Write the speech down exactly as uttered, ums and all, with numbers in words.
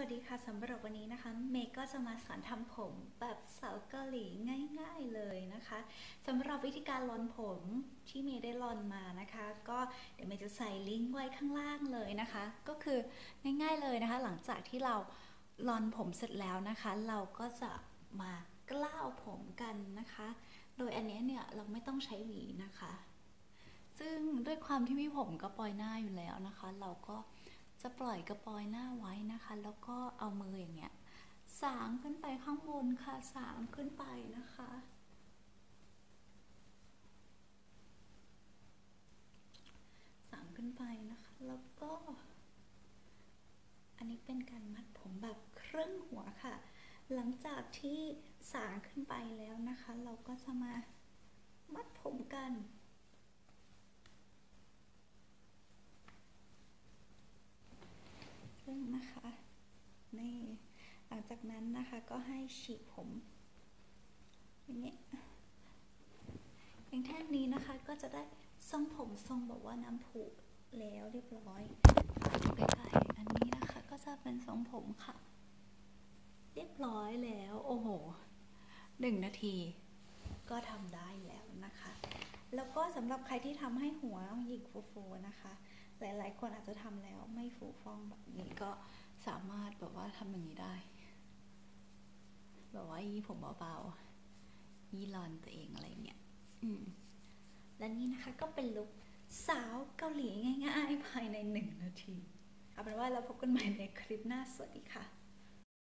สวัสดีค่ะสำหรับวันนี้นะคะเมย์ก็จะมาสอนทำผมแบบสาวเกาหลีง่ายๆเลยนะคะสำหรับวิธีการลอนผมที่เมย์ได้ลอนมานะคะก็เดี๋ยวเมย์จะใส่ลิงก์ไว้ข้างล่างเลยนะคะก็คือง่ายๆเลยนะคะหลังจากที่เราลอนผมเสร็จแล้วนะคะเราก็จะมากล้าวผมกันนะคะโดยอันนี้เนี่ยเราไม่ต้องใช้หวีนะคะซึ่งด้วยความที่พี่ผมกระปอยหน้าอยู่แล้วนะคะเราก็จะปล่อยกระปอยหน้าไว้นะคะแล้วก็เอามืออย่างเงี้ยสางขึ้นไปข้างบนค่ะสางขึ้นไปนะคะสางขึ้นไปนะคะแล้วก็อันนี้เป็นการมัดผมแบบครึ่งหัวค่ะหลังจากที่สางขึ้นไปแล้วนะคะเราก็จะมามัดผมกันนะคะนี่หลังจากนั้นนะคะก็ให้ฉีกผมอย่างนี้อย่างแท่งนี้นะคะก็จะได้ทรงผมทรงแบบว่าน้ำผุแล้วเรียบร้อยไปไปอันนี้นะคะก็จะเป็นทรงผมค่ะเรียบร้อยแล้วโอ้โหหนึ่งนาทีก็ทำได้แล้วนะคะแล้วก็สำหรับใครที่ทำให้หัวหยิกฟูๆนะคะหลายๆคนอาจจะทำแล้วไม่ฟูฟ่องแบบนี้ก็สามารถแบบว่าทำอย่างนี้ได้แบบว่ายีผมเบาๆยีลอนตัวเองอะไรเงี้ยอืมและนี่นะคะก็เป็นลุคสาวเกาหลีง่ายๆภายในหนึ่งนาทีเอาเป็นว่าเราพบกันใหม่ในคลิปหน้าสวัสดีค่ะ